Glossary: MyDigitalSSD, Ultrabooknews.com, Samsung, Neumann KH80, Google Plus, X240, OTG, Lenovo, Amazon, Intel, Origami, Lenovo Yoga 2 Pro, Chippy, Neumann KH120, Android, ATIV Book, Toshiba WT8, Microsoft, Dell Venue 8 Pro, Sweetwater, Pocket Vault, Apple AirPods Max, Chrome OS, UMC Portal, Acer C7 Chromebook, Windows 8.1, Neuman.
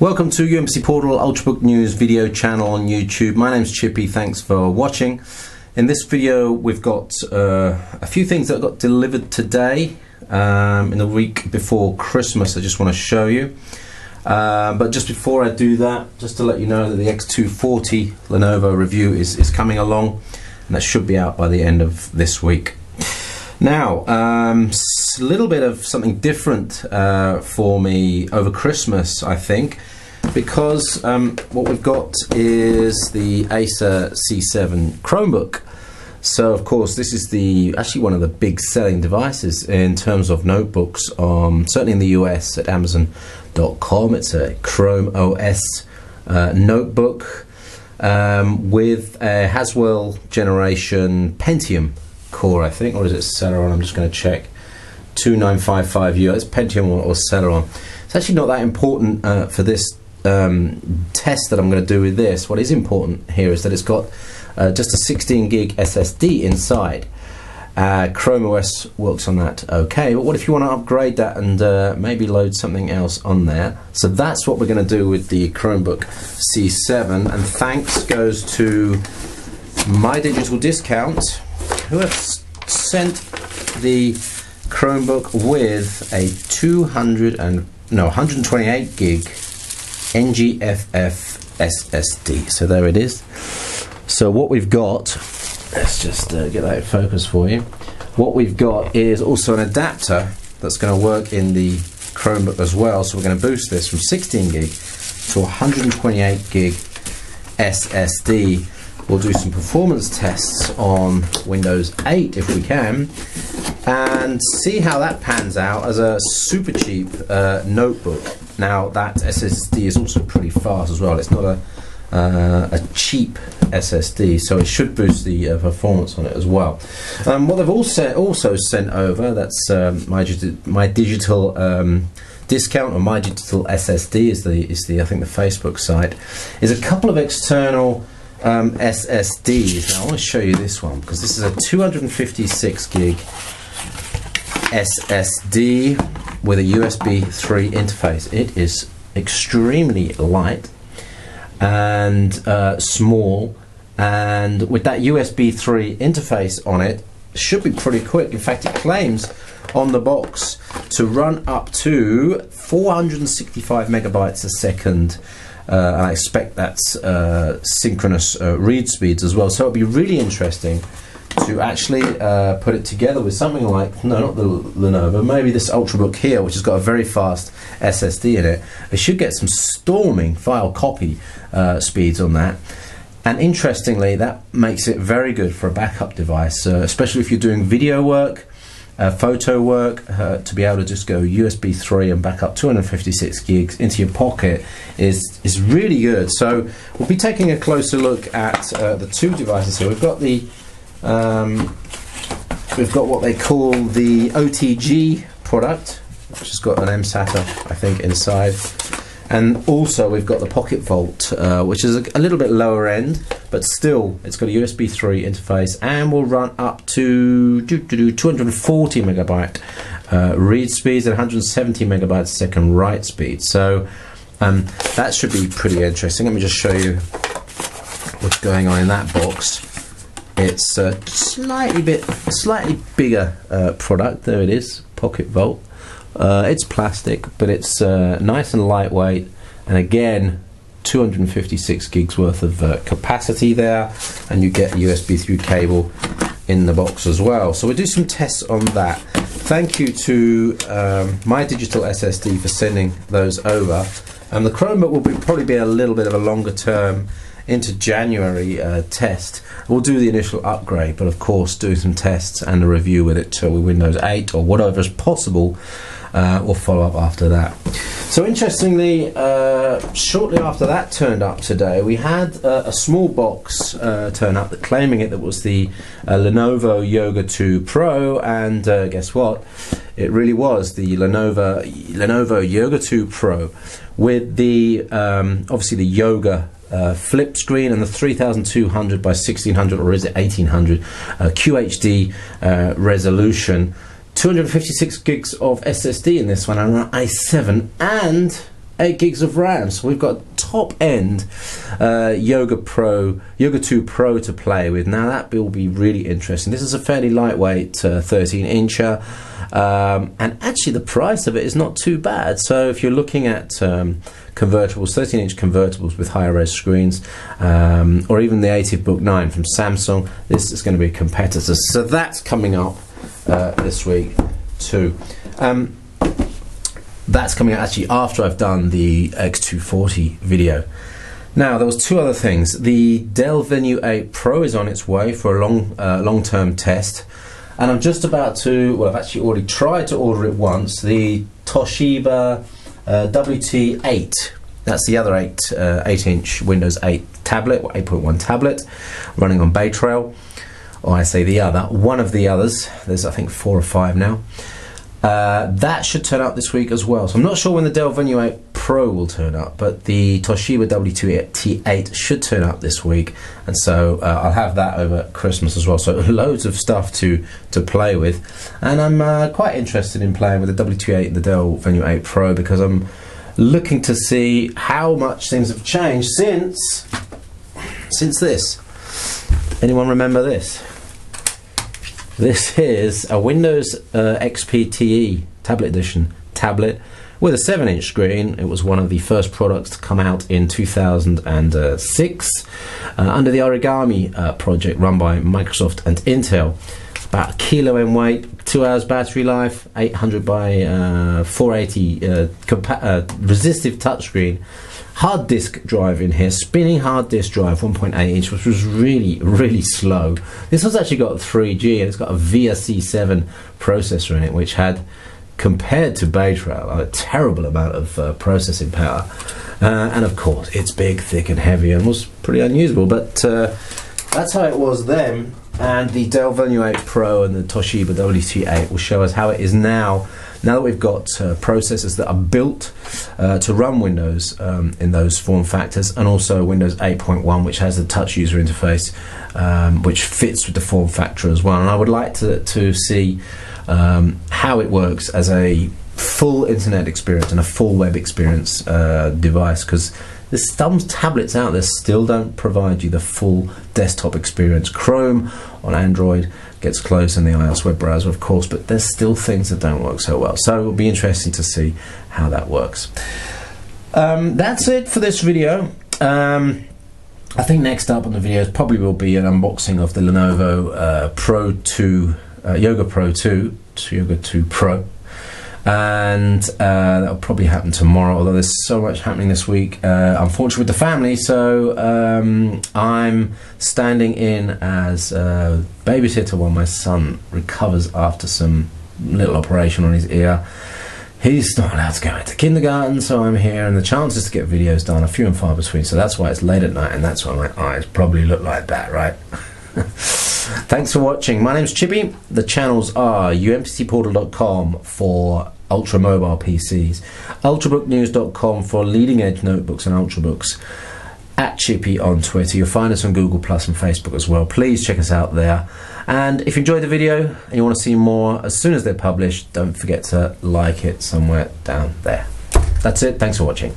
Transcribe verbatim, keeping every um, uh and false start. Welcome to U M C Portal Ultrabook News video channel on YouTube. My name's Chippy, thanks for watching. In this video we've got uh, a few things that got delivered today um, in the week before Christmas. I just want to show you. Uh, but just before I do that, just to let you know that the X two forty Lenovo review is, is coming along, and that should be out by the end of this week. Now, um, a little bit of something different uh, for me over Christmas, I think, because um, what we've got is the Acer C seven Chromebook. So, of course, this is the actually one of the big selling devices in terms of notebooks, um, certainly in the U S at Amazon dot com. It's a Chrome O S uh, notebook um, with a Haswell generation Pentium core, I think, or is it Celeron? I'm just going to check. two nine five five U, it's Pentium or, or Celeron. It's actually not that important uh, for this um, test that I'm going to do with this. What is important here is that it's got uh, just a sixteen gig S S D inside. Uh, Chrome O S works on that okay, but what if you want to upgrade that and uh, maybe load something else on there? So that's what we're going to do with the Chromebook C seven, and thanks goes to My Digital Discount, who have sent the Chromebook with a two hundred and no one hundred twenty-eight gig N G F F S S D. So there it is. So what we've got, let's just uh, get that in focus for you. What we've got is also an adapter that's going to work in the Chromebook as well. So we're going to boost this from sixteen gig to one hundred twenty-eight gig S S D. We'll do some performance tests on Windows eight if we can, and see how that pans out as a super cheap uh, notebook. Now that S S D is also pretty fast as well. It's not a Uh, a cheap S S D, so it should boost the uh, performance on it as well. Um, what they've also also sent over, that's um, my my digital um, discount, or My Digital S S D is the is the I think the Facebook site, is a couple of external um, S S Ds. Now I want to show you this one because this is a two hundred fifty-six gig S S D with a U S B three interface. It is extremely light and uh, small, and with that U S B three interface on it, should be pretty quick. In fact, it claims on the box to run up to four hundred sixty-five megabytes a second. Uh, I expect that's uh, synchronous uh, read speeds as well. So it'd be really interesting to actually uh, put it together with something like, no, not the Lenovo, maybe this Ultrabook here, which has got a very fast S S D in it. It should get some storming file copy uh, speeds on that. And interestingly, that makes it very good for a backup device, uh, especially if you're doing video work, uh, photo work, uh, to be able to just go U S B three and back up two hundred fifty-six gigs into your pocket is, is really good. So we'll be taking a closer look at uh, the two devices here. We've got the Um, we've got what they call the O T G product, which has got an mSATA, I think, inside, and also we've got the Pocket Vault, uh, which is a, a little bit lower end, but still it's got a U S B three interface and will run up to two hundred forty megabyte uh, read speeds and one hundred seventy megabytes a second write speed. So um, that should be pretty interesting. Let me just show you what's going on in that box. It's a slightly bit, slightly bigger uh, product. There it is, Pocket Vault. Uh, it's plastic, but it's uh, nice and lightweight. And again, two hundred fifty-six gigs worth of uh, capacity there, and you get a U S B three cable in the box as well. So we'll do some tests on that. Thank you to um, My Digital S S D for sending those over. And the Chromebook will be, probably be a little bit of a longer term into January uh, test. We'll do the initial upgrade, but of course do some tests and a review with it till with Windows eight or whatever is possible. Uh, we'll follow up after that. So interestingly, uh, shortly after that turned up today, we had uh, a small box uh, turn up that claiming it that was the uh, Lenovo Yoga two Pro, and uh, guess what? It really was the Lenovo Lenovo Yoga two Pro with the um, obviously the Yoga Uh, flip screen and the thirty-two hundred by sixteen hundred, or is it eighteen hundred, uh, Q H D uh, resolution, two hundred fifty-six gigs of S S D in this one, and an i seven, and eight gigs of RAM, so we've got top end uh, Yoga Pro, Yoga two Pro to play with. Now that will be really interesting. This is a fairly lightweight uh, thirteen incher, um, and actually the price of it is not too bad. So if you're looking at um, convertibles, thirteen inch convertibles with higher res screens, um, or even the A T I V Book nine from Samsung, this is going to be a competitor. So that's coming up uh, this week too. Um, That's coming out actually after I've done the X two forty video. Now there was two other things. The Dell Venue eight Pro is on its way for a long, uh, long-term test, and I'm just about to. Well, I've actually already tried to order it once. The Toshiba uh, W T eight. That's the other eight, uh, eight-inch Windows eight tablet, or eight point one tablet, running on Bay Trail. Or I say the other, one of the others. There's I think four or five now. Uh, that should turn up this week as well. So I'm not sure when the Dell Venue eight Pro will turn up, but the Toshiba W T eight should turn up this week, and so uh, I'll have that over Christmas as well. So loads of stuff to to play with, and I'm uh, quite interested in playing with the W T eight and the Dell Venue eight Pro because I'm looking to see how much things have changed since since this. Anyone remember this? This is a Windows uh, X P Tablet Edition tablet with a seven inch screen. It was one of the first products to come out in two thousand six uh, under the Origami uh, project run by Microsoft and Intel. About a kilo in weight, two hours battery life, eight hundred by four eighty uh, uh, resistive touchscreen. Hard disk drive in here, spinning hard disk drive, one point eight inch, which was really, really slow. This has actually got three G and it's got a C seven processor in it, which had, compared to Bay Trail, a terrible amount of uh, processing power. Uh, and of course, it's big, thick, and heavy, and was pretty unusable. But uh, that's how it was then. And the Dell Venue eight Pro and the Toshiba W T eight will show us how it is now. Now that we've got uh, processors that are built uh, to run Windows um, in those form factors, and also Windows eight point one, which has the touch user interface, um, which fits with the form factor as well. And I would like to, to see um, how it works as a full internet experience and a full web experience uh, device, because there's some tablets out there still don't provide you the full desktop experience. Chrome on Android gets close, in the iOS web browser of course, but there's still things that don't work so well, so it will be interesting to see how that works. Um, that's it for this video. um, I think next up on the videos probably will be an unboxing of the Lenovo uh, Pro two uh, Yoga Pro two Yoga two Pro, and uh, that'll probably happen tomorrow, although there's so much happening this week, uh, unfortunately, with the family. So um, I'm standing in as a babysitter while my son recovers after some little operation on his ear. He's not allowed to go into kindergarten, so I'm here, and the chances to get videos done are few and far between, so that's why it's late at night, and that's why my eyes probably look like that, right? Thanks for watching. My name's Chippy. The channels are U M C portal dot com for ultra mobile P Cs, ultrabook news dot com for leading edge notebooks and ultrabooks, at Chippy on Twitter. You'll find us on Google Plus and Facebook as well. Please check us out there. And if you enjoyed the video and you want to see more as soon as they're published, don't forget to like it somewhere down there. That's it. Thanks for watching.